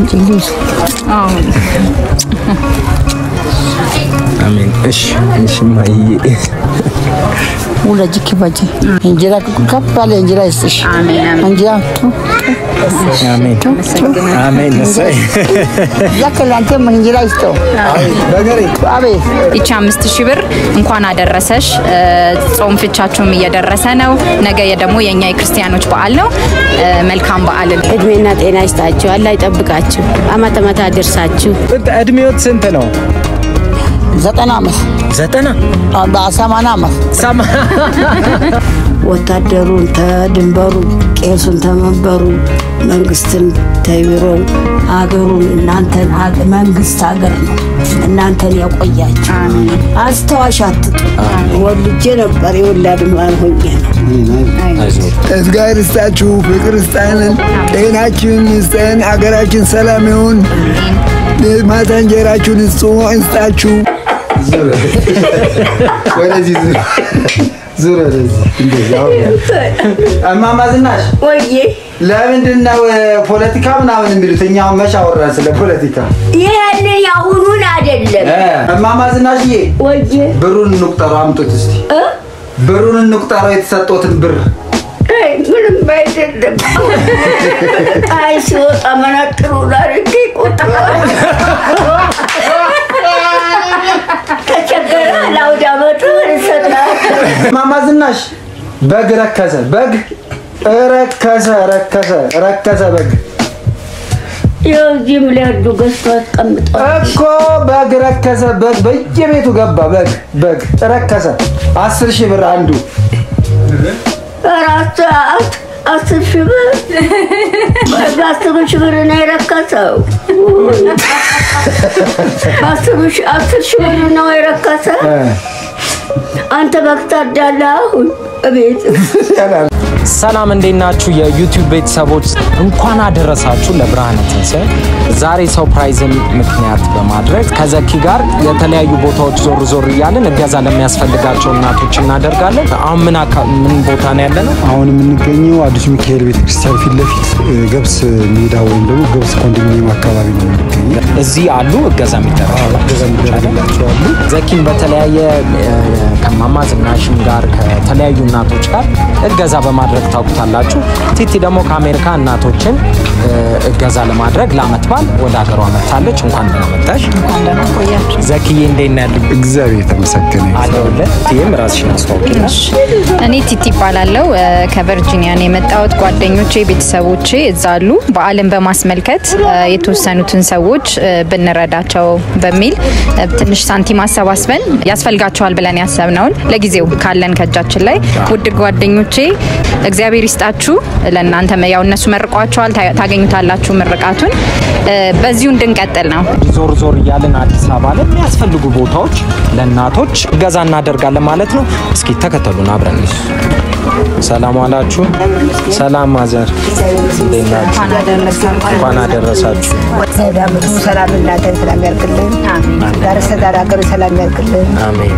نجلس. امين ايش ما هي ولا جيك باجي انجلك كبال انجلس ايش انجلك امين امين ياك لانت من انجلس تو بغري ابي ايش 5000 ብር እንኳን አደረሰሽ ጾም ፍቻችሁም እየደረሰ ነው ነገ የደሞ የኛ የክርስቲያኖች በዓል ነው መልካም በዓል እድሜና ጤና ይስጣችሁ አላህ ይጠብቃችሁ አመተ መታ አደርሳችሁ እድሜዎት ስንት ነው ዘጠና በአሳማና ማሳማ ወታደሩን ተድንበሩ ቄሱን ተመበሩ መንግስትን ተይብሮን አገሩን እናንተን መንግስት አገር ነው እናንተን ያቆያችሁ አሜን አስተዋሻት ወልጄ ነበር ይወላድም አንሆኝ እዝጋር እስታችሁ ፍቅር እስታነን ጤናችሁን እስታን አገራችን ሰላም ይሁን ማታን ጀራችሁን እስታን እስታችሁ ወለዚህ زورة أما ما زناش. ويه. لا من دنا وpolitica من عمل بيروتني عم مش عورنا سلا politica. يهني يهونون عدلهم. أما ما زناش يه. ويه. برون النقطة رام توتستي. برون النقطة رايت ساتوت بر. من بعيد الدب. عايشوا أمانة ترولاريكي وتقول. كشكرا لو جابتوني سنة ماما زناش بق ركزة بق ركزة ركزة ركزة بق يا جملة دوغسات قمت أكو بق ركزة بق بيجيبيتو قبا بق بق ركزة 10,000 بر عنده راسات 10,000 بر بس بر ناي ركزة بس مش 10,000 منو يركز أنت بكتر دلهم أبيت سلام انديناچو يا يوتيوب بيت سابوت እንኳን አደረሳችሁ ለብርሃነ ትንሣኤ ዛሬ ሰርፕራይዝን ምክንያት በማድረግ ከዘኪ ጋር የተለያዩ ቦታዎች ዞር ዞር ይያለን እገዛ ለሚያስፈልጋቸው እናቶች እናደርጋለን አሁን ምን ቦታ ነው ያለነው አሁን ምን ገኘው አዲስ ሚካኤል ቤተክርስቲያን ፊት ለፊት ገብስ ሜዳው እንደው ገብስ ኮንዶሚኒየም አካባቢ ነው የሚገኘው እዚህ አሉ እገዛ የሚደረጋው እገዛ የሚደረጋቸው አሉ ዘኪን በተለያየ ከማማ ዝናሽም ጋር ከተለያዩ እናቶች ጋር እገዛ በማድረግ ታውቁታላችሁ ቲቲ ደሞ ከአሜሪካ እናቶችን እገዛ ለማድረግ ላመትባል ወደ አገሯ መጣለች እንኳን ደህና መጣሽ እንኳን ደህና ቆያችሁ ዘኪዬ እንደናል እግዚአብሔር ተመስገነ አለውለ ቲም ራስሽን አስተዋውቂሽ እኔ ቲቲ ባላለው ከቨርጂኒያ ነው የመጣሁት ጓደኞቼ ቤተሰቦቼ እዛሉ በአለም በማስመልከት የተወሰኑትን ሰዎች በነረዳቸው በሚል ትንሽ ሳንቲም አሰባስበን ያስፈልጋቸዋል ብለን ያሰብነው ለጊዜው ካለን ከጃችን ላይ ውድ ጓደኞቼ እግዚአብሔር ይስጣችሁ ለእናንተ ያው እነሱ መርቋቸዋል ታገኙታላችሁ መርቃቱን በዚሁ እንድንቀጥል ነው ዞር ዞር ያለን አዲስ አበባ ላይ የሚያስፈልጉ ቦታዎች ለእናቶች እገዛ እናደርጋለን ማለት ነው እስኪ ተከተሉን አብረን ሰላም አላችሁ ሰላም ማዘር እንደናችሁ እንኳን አደረሳችሁ ሰላም ሰላም እናንተን ሰላም ያርክልን አሜን ዳርሰ ዳራከሩ ሰላም ያርክልን አሜን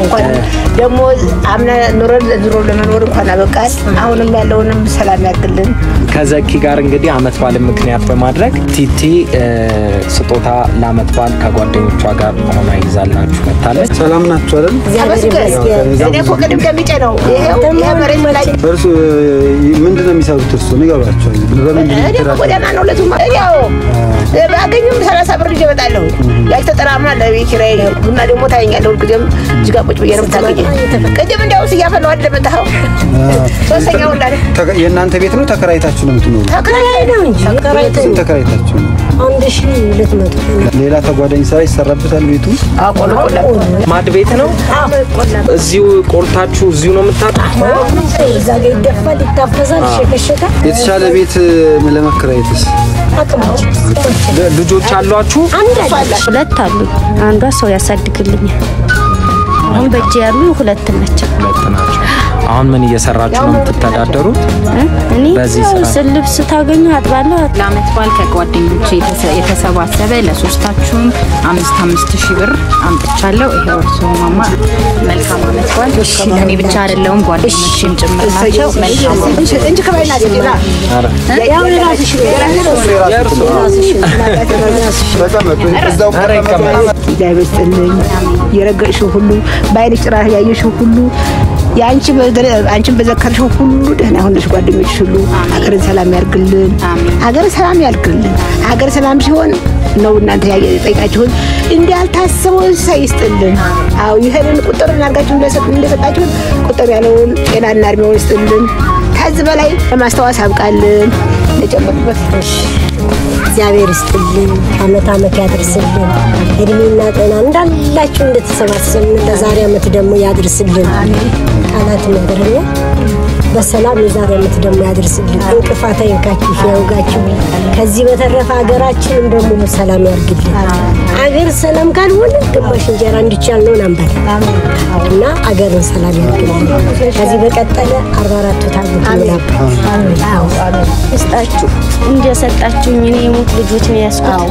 እንኳን ደሞ አምና ኑረን ድሮ ለመኖር እንኳን አበቃስ አሁንም ያለውንም ሰላም ያርክልን ከዘኪ ጋር እንግዲህ አመት ባለ ምክንያት በማድረግ ቲቲ ስጦታ ለአመት ባል ከጓደኞቿ ጋር ሆና ይዛላችሁ መጣለች ሰላም ናችሁ አይደል እኔ ኮከደም ከሚጨ ነው ይሄው برضو من ده مثال ترسو نجابات شو؟ أنا بقول أنا نقول لهم أيوه بعدين يوم سلا سبر يجيب تعلو لا تترامنا لا بيكره بنا اليوم تاعين قالوا كذا جكاب بتبيعهم تاعين كذا من ده وسيا فنوع ده بتاعه بس يا ولد ينان تبي تنو تكرهي تاعشون تنو تكرهي تاعشون عندش ليلة ما تقول ليلة تقعد إنسان يسرب تالبيتو ما تبيتنو زيو كورتاچو زيو نمتاچو زاد يدفل يتفزل شكشكه يتشال بيت ملمكرايتس አጥማው ልጆች አሏችሁ ሁለት አሉ አንዷ ሰው ያሳድግልኛል አሁን በእጄ ያሉ ሁለት ናቸው أون من يسرّاجونم تتدادرو؟ أني سلبس تاجني هتبالات. لا متبال كقوادين بتشي يتسوّس سبلا سوستاتشون عم استشير عم تشلّو إيه ورسو ماما ملكام متبال يعني بتشار اللون قوادين مشيم جملاتشو ملكام. إنت كمان نازلين لا؟ يا ولد نازل شو؟ يا رسول الله. يا يعني بذكره كله دهنا هون شو قاعد يمشلو عقرب سلام يركلن عقرب سلام يركلن عقرب سلام شون نو نادي يتأجون إن ده التاسمون سيستلن أو يهرن كتر نرجعون لسه تأجون كتر يالون إنا نرميون يستلن هذا بلاي ما استواسهم قالن نجمع بس زاوية يستلن أنا تامك يدرسلن هرمينا أنا لا شون ده تسمعسلن تزاري ما تدمو يدرسلن أنا مدرية بسلام نزار المتدم يدرس لي انقفاتين كاكي في اوغاكي كزي بترف ሀገራችን ደሞ ሰላም ያርግልኝ አገር ሰላም ካል ወል ግማሽ እንጀራ እንድቻል ነው ናምባል እና አገር ሰላም ያርግልኝ ከዚህ በቀጠለ 44 ታግቶ ነው አዎ እስጣችሁ እንደሰጣችሁኝ እኔ ሙት ልጆች ነው ያስቆጣው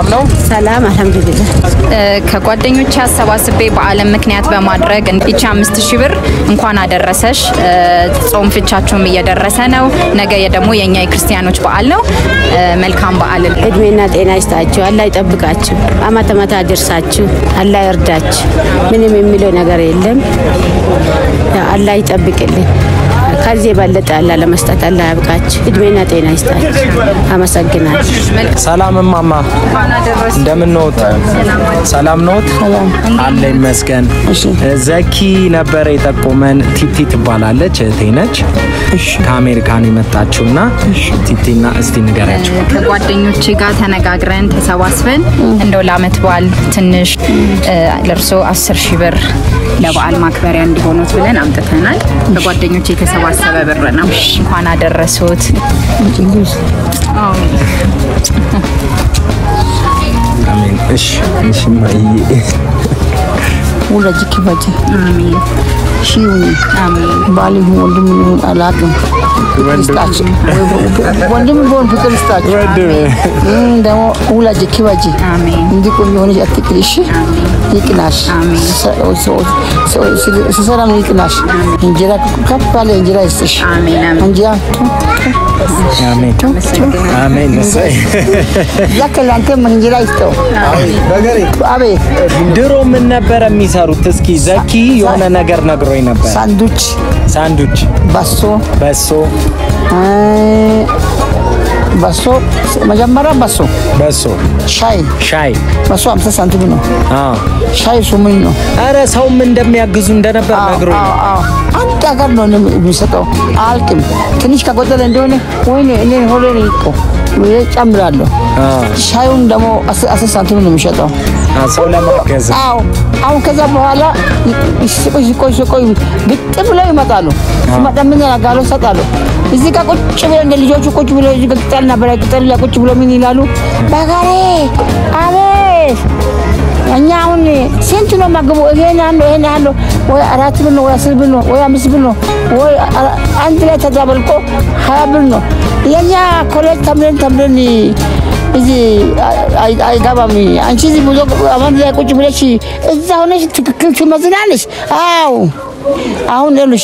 ነው ሰላም አልሐምዱሊላህ ከጓደኞች ያሰባስበ በአለም ምክንያት በማድረግ እንዲቻ 5000 ብር እንኳን አደረሰሽ ጾም ፍቻቸውም እየደረሰ ነው ነገ የደሞ የኛ የክርስቲያኖች በዓል ነው መልካም በዓል እድሜና ጤና ይስጣችሁ አላህ ይጠብቃችሁ አማተማታ አድርሳችሁ አላህ ይርዳችሁ ምንም የሚለው ነገር የለም አላህ ይጠብቅልን كذي بلت الله لما استطع الله يبقى إدمينا تينا يستاهل أما سجنا سلام ماما دم النوت سلام نوت على المسكن زكي نبري تقومن تيتي تبالا لجتينج كامير كاني متاجونا تيتينا استينجرج كقدينو تيجات هنا قاعرين تسواسفن إنه لامت بال تنش لرسو أسر شبر لبعال ما كبر عند بنوت بلن أم تتنال كقدينو تيجي سوا سبب رنا إخوان هذا الرسول آمين إيش ما هي ولا جك بجي آمين شيوني آمين بالي هو دمني ألاكم استاج ودمني بون بكر استاج ده ولا جك بجي آمين عندي كل يوم نجي أتكليش يكناش سلام يكناش إنجيلا كبالي إنجيلا يستش إنجيلا آمين آمين نسي لك اللي أنت من إنجيلا يستو أبي درو من نبرة ميسارو تسكي زكي يونا نجر نجروي نبرة ساندوتش ساندوتش باسو باسو باسو مجمرة باسو باسو شاي شاي باسو عم تسانتبنو شاي سومينو أنا سوم من دمي أجزون دنا بنغرو أنت أكرنو نمسكو ألكم كنيش كقدر عندوني ويني هولينيكو ويش أمرالو شاي وندمو أساسانتبنو مشتاو سولا مكذا أو كذا بحالا يشكوي بتبلا يمتالو مدامين على قالو ساتالو إذا كقول شبيلان دليجو كقول شبيلان نبرة كتير لا كقول شبيلان مني لالو بعاري أبيس أنياوني سنتنا ما جمو هنا وراتبنا وراسبنا ورامسبنا وأنتلا تدابلكو حابلنا ينيا كله تمرني إذا أي دابامي عن شيء بقولك أمان لا كقول شبيلان شيء إذا هون كل شيء مزنالش أو نلش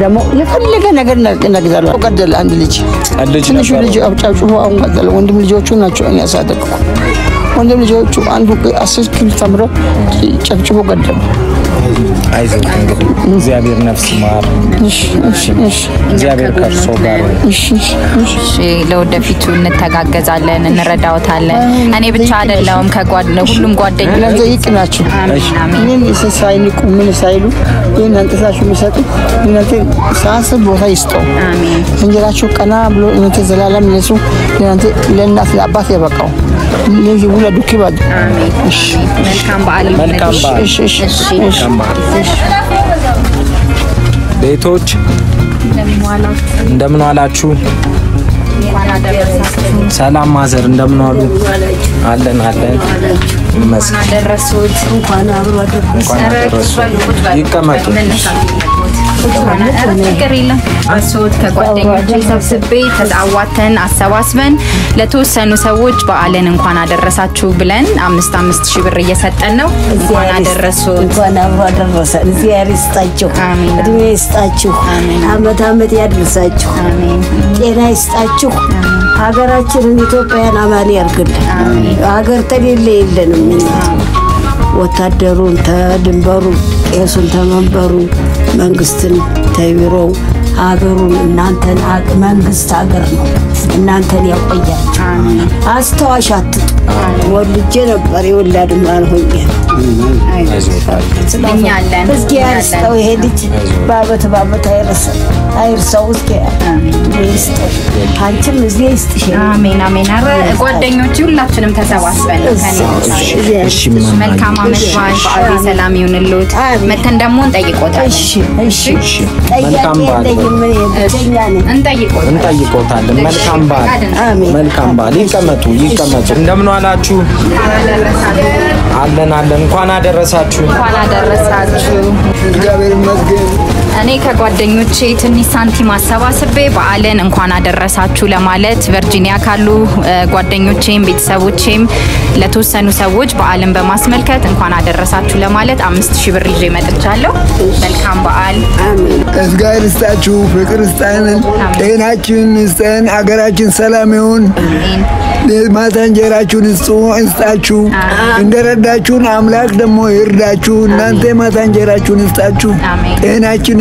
دمو يفلق أنا قلنا كذا وقد الأندلج شو اللي أو تعرف شو أو قد الوندم اللي جوتشو ناتشو أني أصادق وندم اللي جوتشو عنده أساس كل تمرة تعرف شو قدم عايز الحين زيابير نفس مار إيش زيابير كارسوغار إيش لو دفيتو نتاعك جزالين نرداو تالين أنا بتشارع لهم كقعد نقولهم قعد لا زي كناتشو مين يساعدني كمين يساعدو مين أنت ساشو مساتو مين أنت ساس بوها يستو إنجلاشو كنا بلو مين أنت زلالة مين يسو مين أنت لين ناس لعبات يبقاو لين يقولوا دوكي بعد إيش ملكام بعد إيش ቤቶች እንደምን ዋላችሁ ሰላም ማዘር እንደምን ዋሉ አለን መስከረም ደረሶች እንኳን አብሮ كريلا عسود كقديم جيساب سبي تدعواتن عسواسبن لتوسنو سويج بعلن إنكان هذا الرصاد شو بلن أمستامست شبرية ستنو إنكان هذا الرصاد إنكان هذا الرصاد زياري استاجو آمين دمي استاجو آمين أمد يا الرصاجو آمين أنا استاجو أجر أشرني توبي أنا ماني أركض آمين أجر تري ليلن مني وتدرون تدمروا يسون تمنبروا منقستن تيروا عذرون إنانتن منقست عذرنا إنانتن يقيا أستواشات والجنب بريء ولا دمار هوية نيالن بس كيا استوي هديك بابا تيرسل أيرسوس كيا بيست هانتم مزيا استشي آمين أنا قديم يطول لا تنم تسواس بيننا مشوار بعدي سلامي ونلود متندمون تيجوتان إيش أنت يجوتان ملكام بعدي كم تو دمنا على شو عدنا قانا درساتشو أنا كقديم يشيتني سانتي ما سوا سبب بعلن إنكان هذا الرصاد شو لمالت فيرجينيا كلو قديم يشيم بيتسويتشيم لتوسنو سويج بعلن بمسمل كت إنكان هذا الرصاد شو لمالت أمست شبري جيمة تجلو بالكام بعال أسجار استأجو فكر استأنن تناجون استأن أجراجون سلامون ما تنجراجون السوء استأجو إندرداجون أملاك دمو إرداجون نانتي ما تنجراجون استأجو تناجون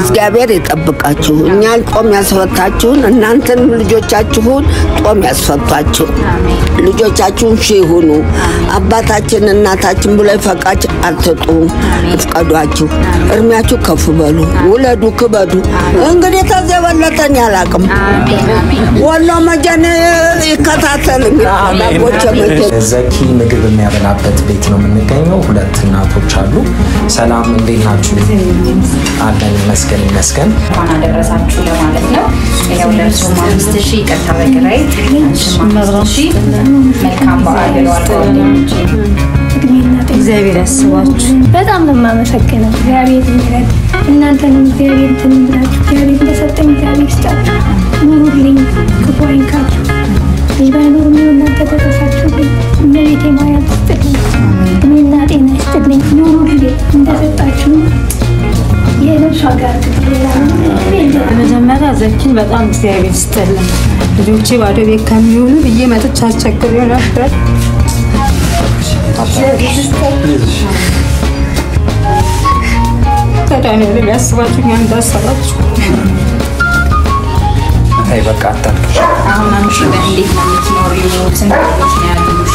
እግዚአብሔር ይጠብቃችሁ እኛን ቆም ያስፈታችሁን እናንተን ልጆቻችሁን ቆም ያስፈታችሁ ልጆቻችሁን ሲሆኑ አባታችን እናታችን ብለ ፈቃጭ አልተጡ አትቀዷችሁ እርሚያችሁ ከፍ በሉ ወለዱ ከበዱ እንግዲህ ተዘበለተን ያላቅም ወላ መጀነ ይከታተል ዘኪ ምግብ የሚያበላበት ቤት ነው የምንገኘው ሁለት እናቶች አሉ ሰላም እንዴት ናችሁ አላህ ይመስገን እንኳን አደረሳችሁ ለማለት ነው ያው ለርሶ 5000 ይቀጣ በግራይ ሽማብራሺ መልካም በዓል ይሁንላችሁ እግዚአብሔር ያስባችሁ በጣም ለማመሰግነው እግዚአብሔር ይመስገን እናንተንም እግዚአብሔር ይመስገን እግዚአብሔር በሰጠኝ እግዚአብሔር ይስጣችሁ ሙሉልኝ ከፖይንካችሁ ይባይኑም እናንተ ተተሳችሁ እንዴት ይማያት ተጠቅሙ እናንተ እናስተግኝ ሙሉልኝ እንደሰጣችሁ መጀመሪያ ዘኪን በጣም እግዚአብሔር ይስጥልኝ ልጆቼ ባዶ ቤት ከሚውሉ ብዬ መጥቻ አስቸግሬው ነበር ታዲያ ነው የሚያስባችሁኝ እንዳሰባችሁ አይበቃ አታልኩ አሁን አንቺ እንዴት ነው የምትኖሪው ስንቶች ነው ያሉሽ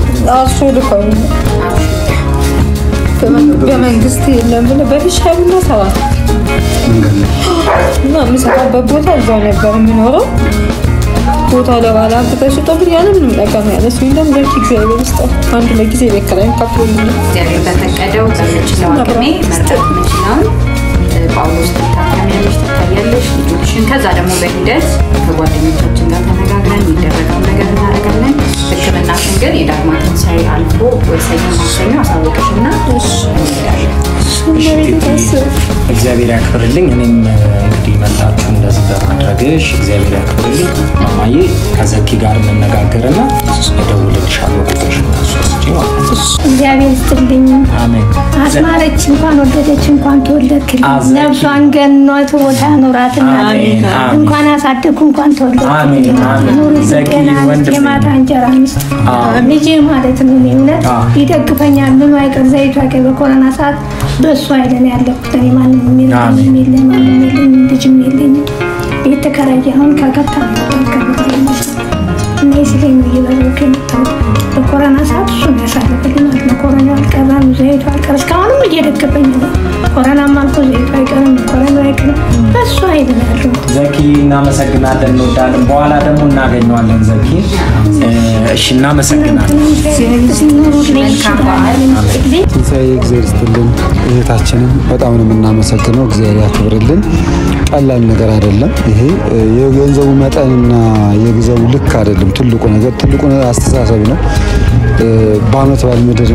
أصول قوي. بمن قصدي لما بديش حبنا سوا. ما مسحب ببوتة الجانب برا من ورا. Kurtarlardan arkadaşlar tabii yani benim ekranım yani suyundan da çok güzel bir işte. Ben de belki zevk kalan kaplı. Yani ben de kadar çalışıyorum. ባኖት ባልመደር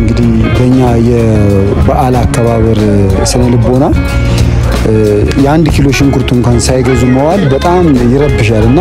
እንግዲህ በእኛ የበዓል አከባበር ስነ ልቦና የ1 ኪሎ ሽንኩርት እንኳን ሳይገዙ መዋል በጣም ይረብሻልና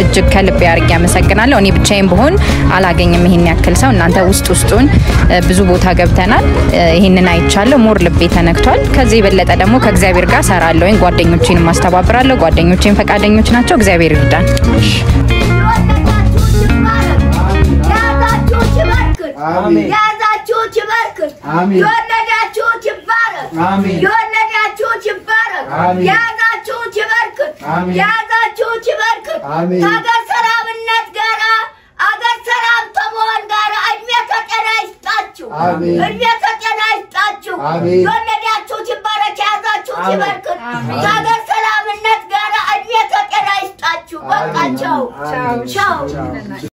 እጅግ ከልብ ያርጋ መሰግናለሁ እኔ ብቻዬን በሆን አላገኝም ይሄን ያክል ሰው እናንተ ውስጡን ብዙ ቦታ ገብተናል ይሄንን አይቻለሁ ሞር ልብ ተነክቷል ከዚህ በለጠ ደሞ ከእግዚአብሔር ጋር ሰራለሁ እን ጓደኞቼን ማስተባብራለሁ ጓደኞቼን ፈቃደኞች ናቸው እግዚአብሔር ይርዳን አሜን ያዛችሁ ይባርክ አሜን ያዛችሁ ይባርክ አሜን ያዛችሁ ይባርክ አሜን ያዛችሁ ይባርክ አሜን ያዛችሁ ይባርክ አሜን ሀገር ሰላምነት ጋራ ሀገር ሰላም ተሞን ጋራ እድሜ ተቀና ይስጣችሁ አሜን እድሜ ተቀና ይስጣችሁ አሜን ያዛችሁ ይባርክ ያዛችሁ ይባርክ ሀገር ሰላምነት ጋራ እድሜ ተቀና ይስጣችሁ በቃቸው ቻው ቻው